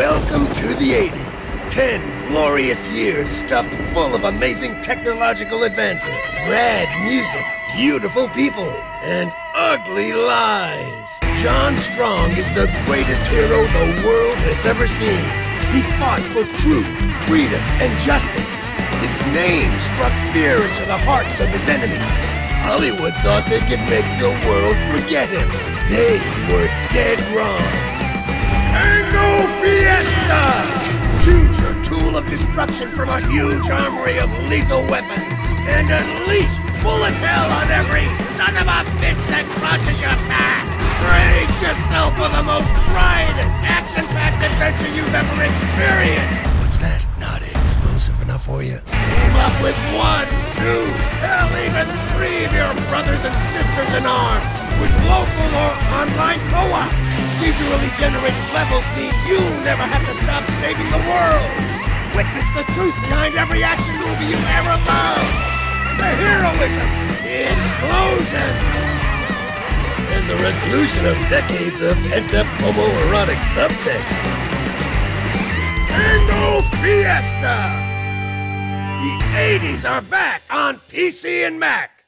Welcome to the 80s. 10 glorious years stuffed full of amazing technological advances, rad music, beautiful people, and ugly lies. John Strong is the greatest hero the world has ever seen. He fought for truth, freedom, and justice. His name struck fear into the hearts of his enemies. Hollywood thought they could make the world forget him. They were dead wrong. Tango Fiesta! Choose your tool of destruction from a huge armory of lethal weapons and unleash bullet hell on every son of a bitch that crosses your path. Brace yourself for the most riotous, action-packed adventure you've ever experienced. What's that? Not explosive enough for you? Team up with 1, 2, hell, even 3 of your brothers and sisters in arms with local or online co-op. Procedurally generated levels mean you'll never have to stop saving the world. Witness the truth behind every action movie you've ever loved. The heroism, the explosion, and the resolution of decades of pent-up homoerotic subtext. Tango Fiesta! The 80s are back on PC and Mac!